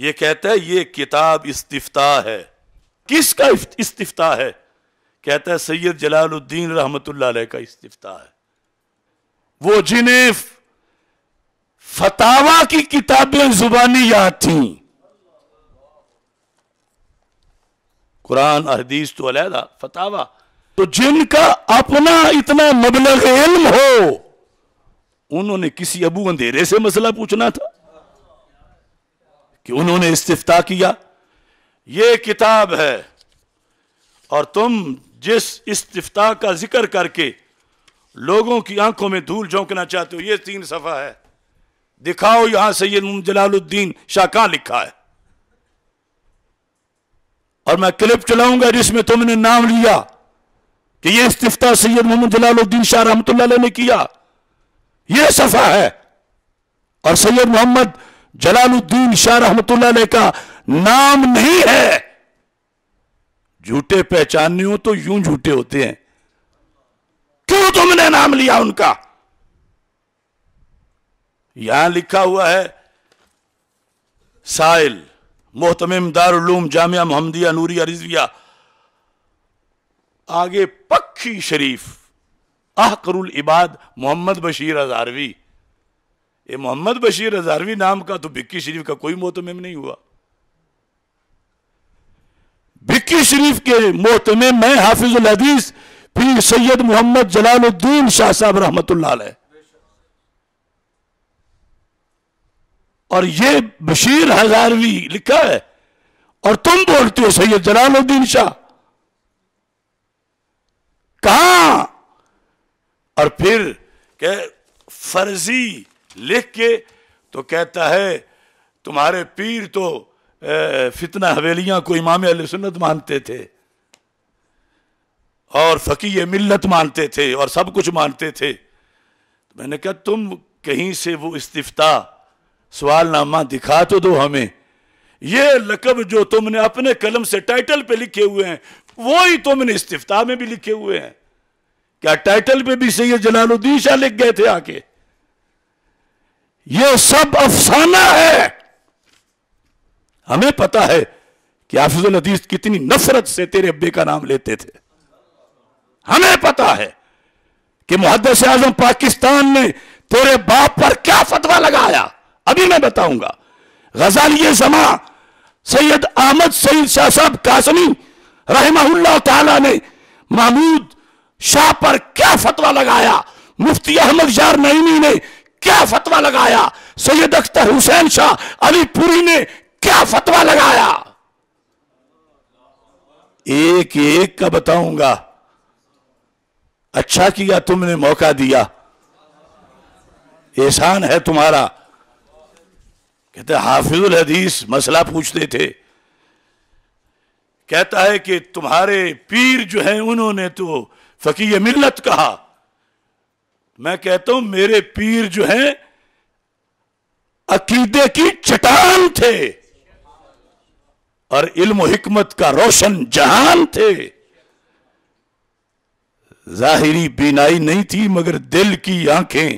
ये कहता है ये किताब इस्तिफ्ता है। किसका इस्तिफ्ता है? कहता है सैयद जलालुद्दीन रहमतुल्लाह अलैह का इस्तिफ्ता है। वो जिन्हें फतावा की किताबें जुबानी याद थीं, कुरान हदीस तो अलहदा, फतावा तो जिनका अपना इतना मबलग इल्म हो, उन्होंने किसी अबू अंधेरे से मसला पूछना था कि उन्होंने इस्तिफ्ता किया। ये किताब है और तुम जिस इस्तिफ्ता का जिक्र करके लोगों की आंखों में धूल झोंकना चाहते हो, ये 3 सफा है, दिखाओ यहां सैयद जलालुद्दीन शाह कहां लिखा है। और मैं क्लिप चलाऊंगा जिसमें तुमने नाम लिया कि यह इस्तिफ्ता सैयद मोहम्मद जलालुद्दीन शाह रहमतुल्लाह अलैह ने किया। यह सफा है और सैयद मोहम्मद जलालुद्दीन शाह रहमतुल्लाह अलैह का नाम नहीं है। झूठे पहचानने हो तो यूं झूठे होते हैं। क्यों तुमने नाम लिया उनका? यहां लिखा हुआ है साइल मोहतमिम दारुलूम जामिया मोहम्मदिया नूरिया रिजविया, आगे पक्की शरीफ आहकरुल इबाद मोहम्मद बशीर हजारवी। ये मोहम्मद बशीर हजारवी नाम का तो भिक्की शरीफ का कोई मोहतमिम नहीं हुआ। भिक्की शरीफ के मोहतमिम है हाफिजुल हदीस पीर सैयद मोहम्मद जलालुद्दीन शाह साहब रहमतुल्लाह अलैह। और ये बशीर हजारवी लिखा है और तुम बोलते हो सैयद जलालुद्दीन शाह कहां? और फिर फर्जी लिख के तो कहता है तुम्हारे पीर तो फितना हवेलियां को इमाम अहले सुन्नत मानते थे और फकीह मिल्लत मानते थे और सब कुछ मानते थे। तो मैंने कहा तुम कहीं से वो इस्तिफ्ता सवालनामा दिखा तो दो हमें। ये लकब जो तुमने अपने कलम से टाइटल पे लिखे हुए हैं वो ही तुमने इस्तिफ्ता में भी लिखे हुए हैं। क्या टाइटल पे भी सैयद जलालुद्दीन शाह लिख गए थे आके? ये सब अफसाना है। हमें पता है कि हाफिजुल हदीस कितनी नफरत से तेरे अब्बे का नाम लेते थे। हमें पता है कि मुहद्दिस आज़म पाकिस्तान ने तेरे बाप पर क्या फतवा लगाया, अभी मैं बताऊंगा। गजालिए ज़मा सैयद अहमद सईद साहब काज़मी रहमहुल्लाह ताला ने महमूद शाह पर क्या फतवा लगाया, मुफ्ती अहमद यार नईमी ने क्या फतवा लगाया, सैयद अख्तर हुसैन शाह अली पुरी ने क्या फतवा लगाया, एक एक का बताऊंगा। अच्छा किया तुमने मौका दिया, एहसान है तुम्हारा। कहते हाफिजुल हदीस मसला पूछते थे, कहता है कि तुम्हारे पीर जो हैं उन्होंने तो फकीह मिल्लत कहा। मैं कहता हूं मेरे पीर जो हैं अकीदे की चट्टान थे और इल्म व हिकमत का रोशन जहान थे। जाहिरी बीनाई नहीं थी मगर दिल की आंखें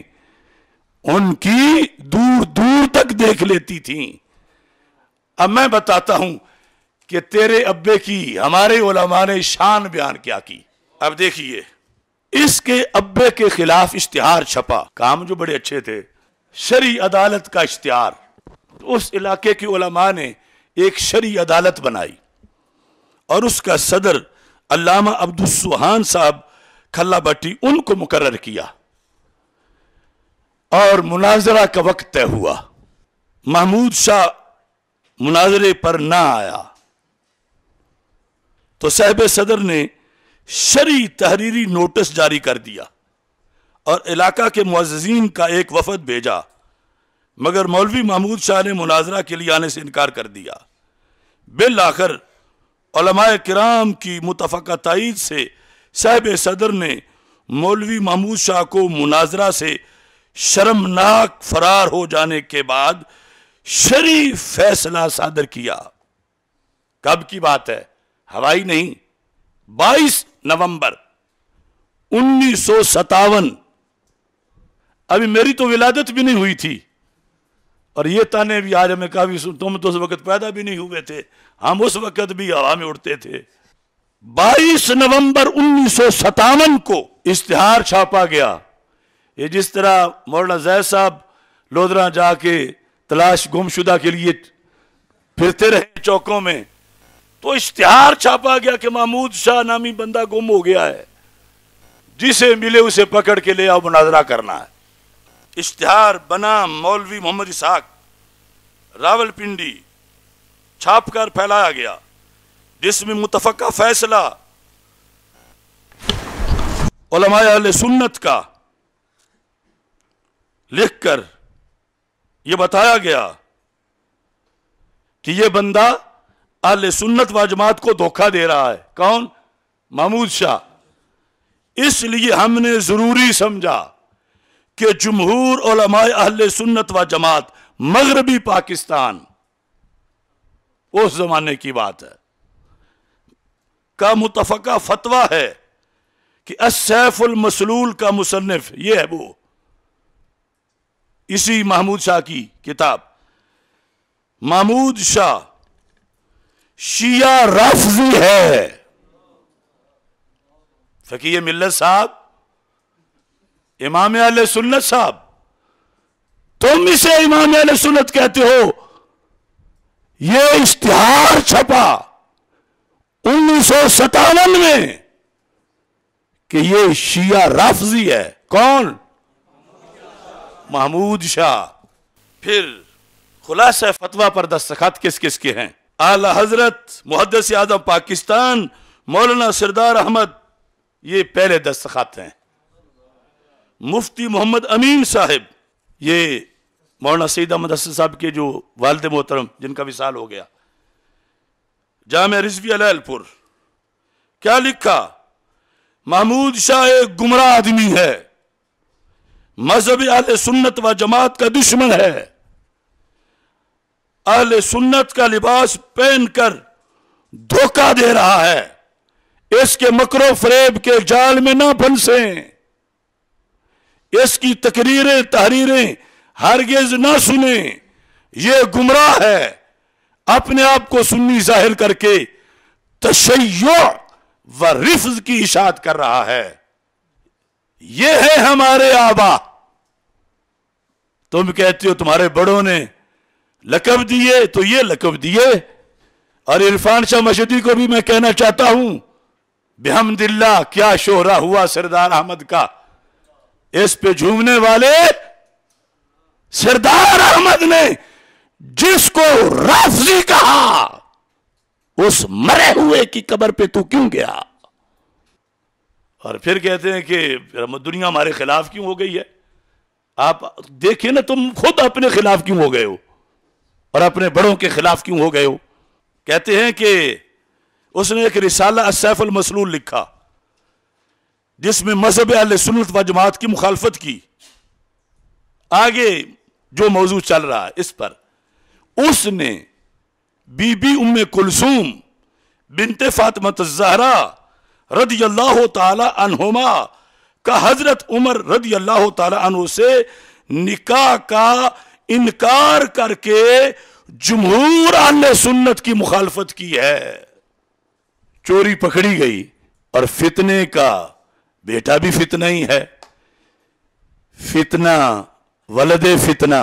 उनकी दूर दूर तक देख लेती थी। अब मैं बताता हूं कि तेरे अब्बे की हमारे उलमा ने शान बयान क्या की। अब देखिए, इसके अब्बे के खिलाफ इश्तिहार छपा, काम जो बड़े अच्छे थे, शरी अदालत का इश्तिहार। उस इलाके की उलमा ने एक शरी अदालत बनाई और उसका सदर अल्लामा अब्दुल सुहान साहब खलाबटी उनको मुकर्रर किया और मुनाजरा का वक्त तय हुआ। महमूद शाह मुनाजरे पर ना आया तो साहिब सदर ने शरी तहरीरी नोटिस जारी कर दिया और इलाका के मुअज़्ज़ीन का एक वफद भेजा, मगर मौलवी महमूद शाह ने मुनाजरा के लिए आने से इनकार कर दिया। बिल आखिर उलमाए किराम की मुतफ़क़ा तायीद से साहिब सदर ने मौलवी महमूद शाह को मुनाजरा से शर्मनाक फरार हो जाने के बाद शरी फैसला सादर किया। कब की बात है? हवाई नहीं, 22 नवंबर 1957। अभी मेरी तो विलादत भी नहीं हुई थी। और ये ताने भी आज हमें काफ़ी, तुम तो उस वक़्त पैदा भी नहीं हुए थे, हम उस वक़्त भी हवा में उड़ते थे। 22 नवंबर 1957 को इश्तिहार छापा गया। ये जिस तरह मौलाना जैद साहब लोधरा जाके तलाश गुमशुदा के लिए फिरते रहे चौकों में, तो इश्तिहार छापा गया कि महमूद शाह नामी बंदा गुम हो गया है, जिसे मिले उसे पकड़ के ले आओ, मुनाजरा करना है। इश्तिहार बना मौलवी मोहम्मद रावलपिंडी, छापकर फैलाया गया, जिसमें मुतफ़क़ा फैसला उलमाए अहले सुन्नत का लिखकर यह बताया गया कि यह बंदा अहले सुन्नत व जमात को धोखा दे रहा है। कौन? महमूद शाह। इसलिए हमने ज़रूरी समझा कि जमहूर उलमाए अहले सुन्नत व जमात मगरबी पाकिस्तान, उस जमाने की बात है, का मुतफ़क़ा फतवा है कि अस्सैफुल मसलूल का मुसन्निफ, ये है वो, इसी महमूद शाह की किताब, महमूद शाह शिया राफ़ज़ी है। फ़कीह मिल्लत साहब, इमाम अहले सुन्नत साहब, तुम इसे इमाम अहले सुन्नत कहते हो। यह इश्तिहार छपा 1957 में कि ये शिया राफ़ज़ी है। कौन? महमूद शाह। फिर खुलासा फतवा पर दस्तखत किस किस के हैं? आला हजरत मुहद्दिस आज़म पाकिस्तान मौलाना सरदार अहमद, ये पहले दस्तखत हैं। मुफ्ती मोहम्मद अमीन साहब, ये मौलाना सईद अहमद साहब के जो वालिद मोहतरम जिनका विसाल हो गया, जामिया रिजवी लैलपुर, क्या लिखा? महमूद शाह एक गुमराह आदमी है, मजहब अहले सुन्नत व जमात का दुश्मन है, अहले सुन्नत का लिबास पहनकर धोखा दे रहा है, इसके मकरो फरेब के जाल में ना फंसें, इसकी तकरीरें तहरीरें हरगिज ना सुने, ये गुमराह है। अपने आप को सुन्नी जाहिर करके तशय्यो व रिफ्ज की इशाअत कर रहा है। यह है हमारे आबा। तुम कहते हो तुम्हारे बड़ों ने लकब दिए, तो ये लकब दिए। और इरफान शाह मशहदी को भी मैं कहना चाहता हूं, बिहम्दिल्लाह क्या शोहरा हुआ सरदार अहमद का, इस पे झूमने वाले सरदार अहमद ने जिसको राफ़ज़ी कहा, उस मरे हुए की कब्र पे तू क्यों गया? और फिर कहते हैं कि दुनिया हमारे खिलाफ क्यों हो गई है। आप देखिए ना, तुम खुद अपने खिलाफ क्यों हो गए हो और अपने बड़ों के खिलाफ क्यों हो गए हो। कहते हैं कि उसने एक रिसाला अस्सैफुल मसलूल लिखा, जिसमें मजहब अहले सुन्नत व जमात की मुखालफत की। आगे जो मौजूद चल रहा है इस पर उसने बीबी उम्मे कुलसूम बिनते फातिमत ज़हरा रदियल्लाहु ताला अन्हुमा का हजरत उमर रदियल्लाहु ताला अन्हु से निकाह का इनकार करके जमहूर अहले सुन्नत की मुखालफत की है। चोरी पकड़ी गई। और फितने का बेटा भी फितना ही है, फितना वलदे फितना,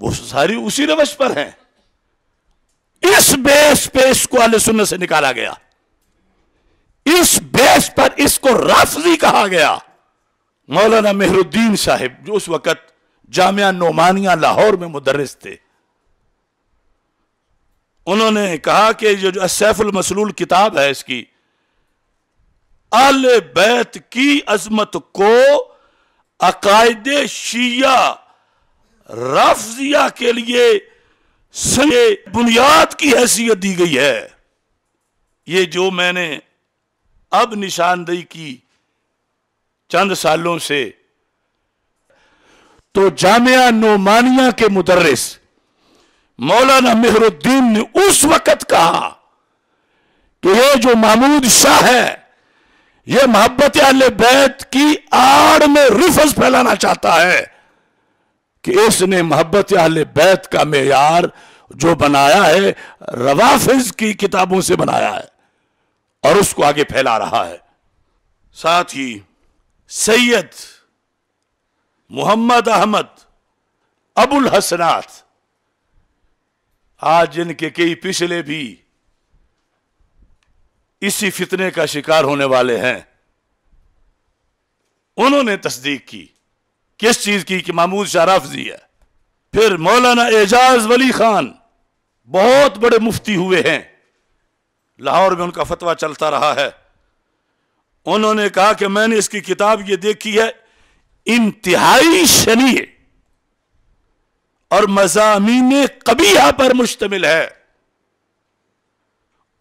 वो सारी उसी रवश पर है। इस बेस पे इसको अहले सुन्नत से निकाला गया, इस बेस पर इसको राफ़ज़ी कहा गया। मौलाना मेहरुद्दीन साहब, जो उस वक़्त जामिया नोमानिया लाहौर में मुदर्रिस थे, उन्होंने कहा कि जो अस्सैफुल मसलूल किताब है, इसकी अहले बैत की अजमत को अकायदे शिया राफ़ज़िया के लिए बुनियाद की हैसियत दी गई है। ये जो मैंने अब निशानदेही की चंद सालों से, तो जामिया नोमानिया के मुदर्रिस मौलाना मेहरुद्दीन ने उस वक़्त कहा कि ये जो महमूद शाह है, ये मोहब्बत अहले बैत की आड़ में रिफज फैलाना चाहता है, कि इसने मोहब्बत अहले बैत का मेयार जो बनाया है रवाफिज की किताबों से बनाया है और उसको आगे फैला रहा है। साथ ही सैयद मोहम्मद अहमद अबुल हसनात, आज जिनके कई पिछले भी इसी फितने का शिकार होने वाले हैं, उन्होंने तस्दीक की किस चीज की कि महमूद शाह राफजी है। फिर मौलाना एजाज वली खान बहुत बड़े मुफ्ती हुए हैं, लाहौर में उनका फतवा चलता रहा है। उन्होंने कहा कि मैंने इसकी किताब ये देखी है, इंतहाई शनिय और मजामीने कबीहा पर मुश्तमिल है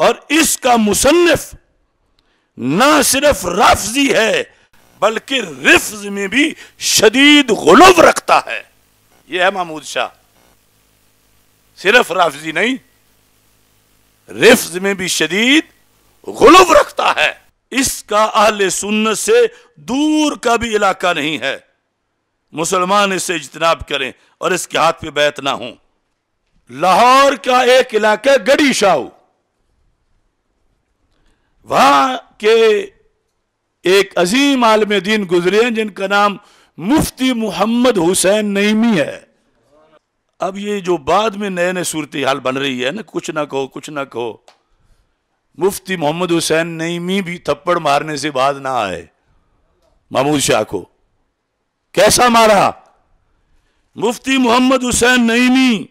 और इसका मुसन्निफ ना सिर्फ राफजी है बल्कि रिफ्ज में भी शदीद गुलव रखता है। यह है महमूद शाह, सिर्फ राफजी नहीं, रिफ्ज में भी शदीद गुलव रखता है। इसका अहले सुन्नत से दूर का भी इलाका नहीं है। मुसलमान इससे इज्तनाब करें और इसके हाथ पे बैत ना हो। लाहौर का एक इलाका गड़ी शाह, वहां के एक अजीम आलिम दीन गुजरे हैं जिनका नाम मुफ्ती मुहम्मद हुसैन नईमी है। अब ये जो बाद में नए नए सूरत हाल बन रही है ना, कुछ ना कहो कुछ ना कहो, मुफ्ती मोहम्मद हुसैन नईमी भी थप्पड़ मारने से बाज ना आए। महमूद शाह को कैसा मारा मुफ्ती मोहम्मद हुसैन नईमी।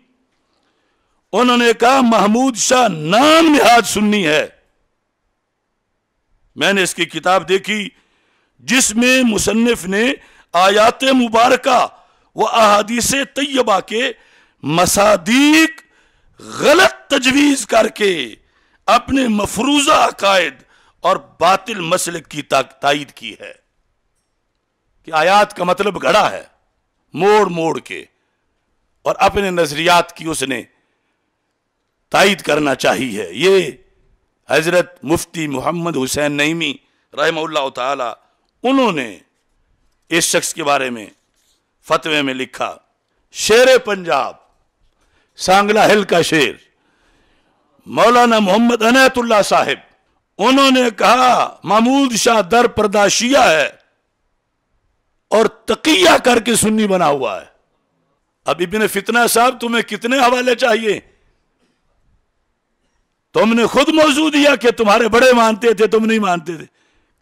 उन्होंने कहा महमूद शाह नाम निहाद सुन्नी है, मैंने इसकी किताब देखी जिसमें मुसन्निफ ने आयात मुबारका व अहादीस तैयबा के मसादीक गलत तजवीज करके अपने मफरूजा अकायद और बातिल मसलक की तायद की है कि आयात का मतलब घड़ा है, मोड़ मोड़ के, और अपने नजरियात की उसने तायद करना चाहिए। ये हजरत मुफ्ती मोहम्मद हुसैन नईमी रहमहुल्लाह ताला, उन्होंने इस शख्स के बारे में फतवे में लिखा। शेर पंजाब सांगला हिल का शेर मौलाना मोहम्मद अनातुल्ला साहिब, उन्होंने कहा महमूद शाह दर परदाशिया है और तकिया करके सुन्नी बना हुआ है। अब इब्ने फितना साहब तुम्हें कितने हवाले चाहिए, तुमने खुद मौजूद दिया कि तुम्हारे बड़े मानते थे, तुम नहीं मानते थे।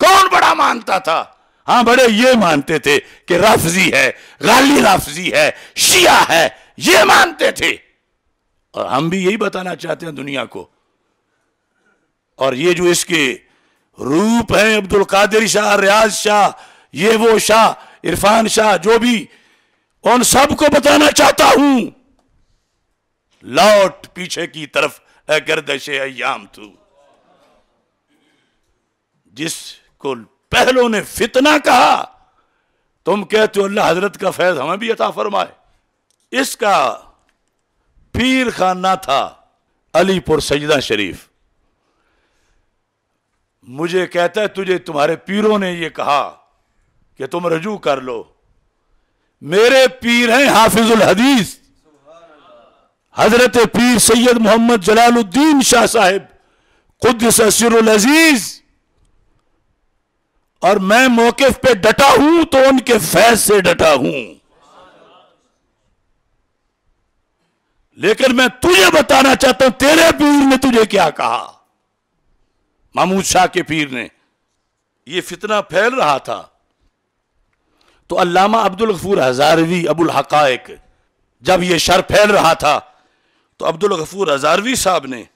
कौन बड़ा मानता था? हाँ, बड़े ये मानते थे कि राफजी है, गाली राफजी है, शिया है, ये मानते थे। और हम भी यही बताना चाहते हैं दुनिया को। और ये जो इसके रूप हैं, अब्दुल कादिर शाह, रियाज शाह, ये वो शाह, इरफान शाह, जो भी, उन सबको बताना चाहता हूं लौट पीछे की तरफ ए गर्दश अय्याम तू। जिसको पहलों ने फितना कहा, तुम कहते हो अल्लाह हजरत का फैज हमें भी अता फरमाए। इसका पीर खाना था अलीपुर सजदा शरीफ। मुझे कहता है तुझे तुम्हारे पीरों ने यह कहा कि तुम रजू कर लो। मेरे पीर हैं हाफिजुल हदीस हजरत पीर सैयद मोहम्मद जलालुद्दीन शाह साहिब कुद्दस सिरुल अजीज, और मैं मौकिफ पे डटा हूं तो उनके फैज से डटा हूं। लेकिन मैं तुझे बताना चाहता हूं तेरे पीर ने तुझे क्या कहा। महमूद शाह के पीर ने, यह फितना फैल रहा था तो अल्लामा अब्दुल गफूर हजारवी अबुल हकायक, जब यह शर फैल रहा था तो अब्दुल गफूर हजारवी साहब ने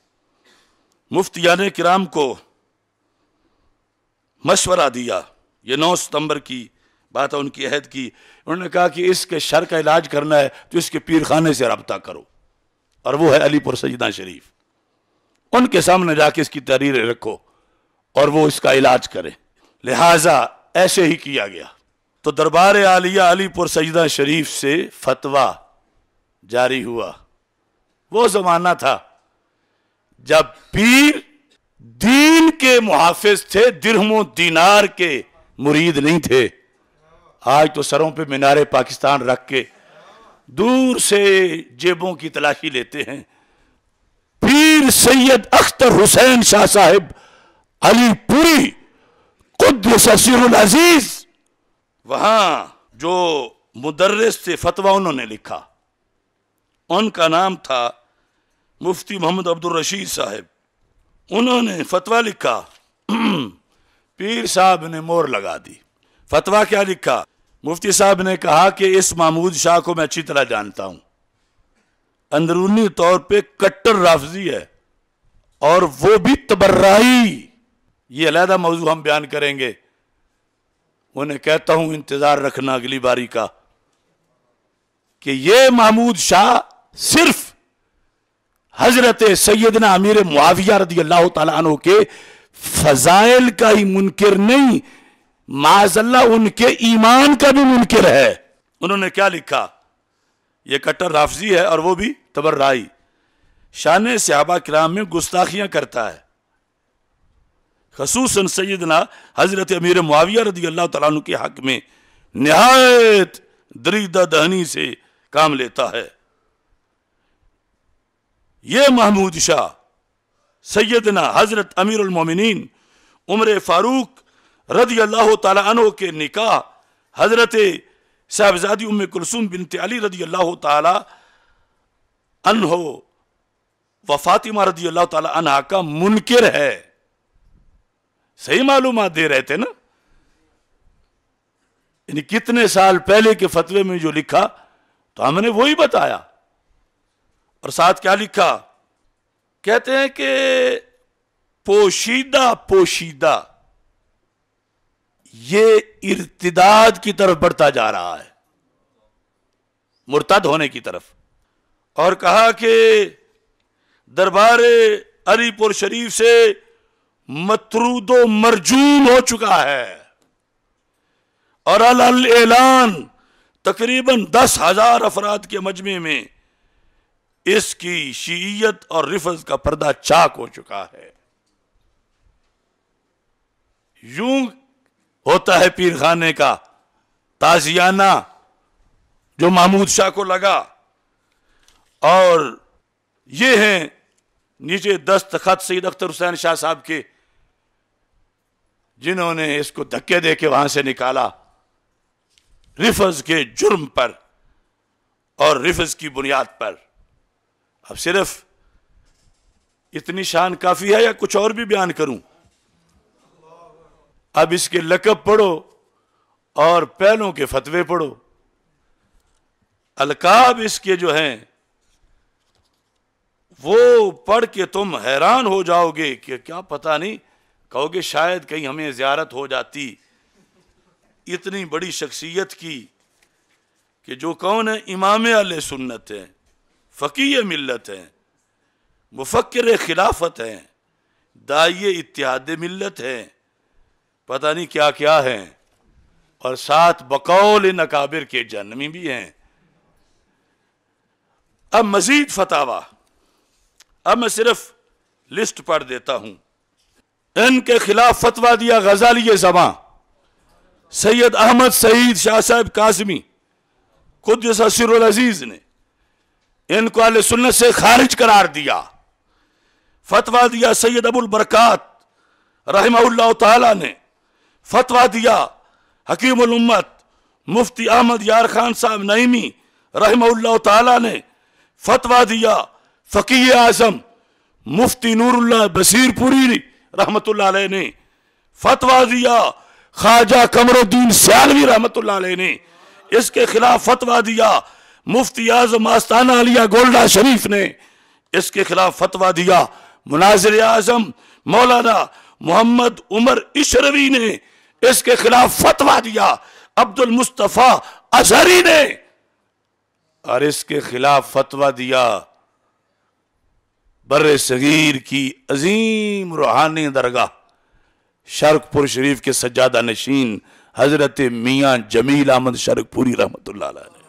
मुफ्तियाने किराम को मशवरा दिया। यह 9 सितंबर की बात है, उनकी अहद की। उन्होंने कहा कि इसके शर का इलाज करना है तो इसके पीर खाने से रब्ता करो, और वो है अलीपुर सजदा शरीफ। उनके सामने जाके इसकी तहरीरें रखो और वो इसका इलाज करें। लिहाजा ऐसे ही किया गया। तो दरबार आलिया अलीपुर सजदा शरीफ से फतवा जारी हुआ। वो जमाना था जब पीर दीन के मुहाफिज थे, दिरहमों दीनार के मुरीद नहीं थे। आज तो सरों पे मीनारे पाकिस्तान रख के दूर से जेबों की तलाशी लेते हैं। पीर सैयद अख्तर हुसैन शाह साहिब अली पुरी कुद्दस सिरुल अजीज, वहां जो मुदर्रिस से फतवा उन्होंने लिखा, उनका नाम था मुफ्ती मोहम्मद अब्दुर्रशीद साहिब। उन्होंने फतवा लिखा, पीर साहब ने मोहर लगा दी। फतवा क्या लिखा? मुफ्ती साहब ने कहा कि इस महमूद शाह को मैं अच्छी तरह जानता हूं, अंदरूनी तौर पे कट्टर राफजी है, और वो भी तबर्राई। ये अलहदा मौजू हम बयान करेंगे। उन्हें कहता हूं इंतजार रखना अगली बारी का कि ये महमूद शाह सिर्फ हजरत सैयदना अमीर मुआविया रदी अल्लाह तआला अन्हु के फजाइल का ही मुनकिर नहीं, माजल्ला उनके ईमान का भी मुनकिर है। उन्होंने क्या लिखा? यह कट्टर राफजी है और वो भी तबर्राई, शान सहाबा किराम में गुस्ताखियां करता है, खसूसन सैयदना हजरत अमीर मुआविया रदी अल्लाह तआला अन्हु के हक में नहायत दरीदा दहनी से काम लेता है। ये महमूद शाह सैयदना हजरत अमीरुल मोमिनीन उमर फारूक रदी अल्लाह तआला अन्हु के निकाह हजरत साहबजादी उम्मे कुलसूम बिनते अली रदी अल्लाह तआला अन्हो व फातिमा रदी अल्लाह तआला अन्हा का मुनकिर है। सही मालूमात दे रहे थे ना? यानी कितने साल पहले के फतवे में जो लिखा तो हमने वही बताया। और साथ क्या लिखा? कहते हैं कि पोशीदा पोशीदा ये इर्तिदाद की तरफ बढ़ता जा रहा है, मुर्तद होने की तरफ। और कहा कि दरबार अलीपुर शरीफ से मतरूदो मरजूम हो चुका है, और अल ऐलान तकरीबन 10,000 अफराद के मजमे में इसकी शीयत और रिफज का पर्दा चाक हो चुका है। यूं होता है पीर खाने का ताजियाना जो महमूद शाह को लगा। और ये हैं नीचे दस्तखत सैयद अख्तर हुसैन शाह साहब के, जिन्होंने इसको धक्के दे के वहां से निकाला रिफज के जुर्म पर और रिफज की बुनियाद पर। अब सिर्फ इतनी शान काफी है या कुछ और भी बयान करूं? अब इसके लकब पढ़ो और पहलों के फतवे पढ़ो। अलकाब इसके जो हैं वो पढ़ के तुम हैरान हो जाओगे कि क्या पता नहीं कहोगे शायद कहीं हमें ज़ियारत हो जाती इतनी बड़ी शख्सियत की, कि जो कौन है? इमाम अहले सुन्नत हैं, फ़कीह मिलत हैं, मुफ़क्किर खिलाफत हैं, दाइए इत्तिहाद मिलत हैं, पता नहीं क्या क्या हैं, और साथ बकौल इन अकाबिर के जहन्नमी भी हैं। अब मज़ीद फतावा, अब मैं सिर्फ लिस्ट पढ़ देता हूं। इनके खिलाफ फतवा दिया गजाली ज़मां सैयद अहमद सईद शाह साहब काज़मी कुद्दस सिरुल अज़ीज़ ने, इनको अहले सुन्नत से खारिज करार दिया। फतवा दिया सैयद अबुल बरकत रहमहुल्लाह तआला ने। फतवा दिया हकीमुल उम्मत मुफ्ती अहमद यार साहब नईमी रहमहुल्लाह तआला ने। फतवा दिया फ़कीह आज़म मुफ्ती बसीरपुरी रहमतुल्लाह अलैह ने। फतवा दिया ख्वाजा कमरुद्दीन शारवी रहमतुल्लाह अलैह ने। इसके खिलाफ फतवा दिया मुफ्ती आज़म आस्ताना अलिया गोल्डा शरीफ ने। इसके खिलाफ फतवा दिया मुनाज़िर आज़म मौलाना मोहम्मद उमर इशरवी ने। इसके खिलाफ फतवा दिया अब्दुल मुस्तफा अजहरी ने। और इसके खिलाफ फतवा दिया बर्रे सगीर की अजीम रूहानी दरगाह शारखपुर शरीफ के सज्जादा नशीन हजरत मियां जमील अहमद शारखपुरी रहमतुल्लाह अलैह ने।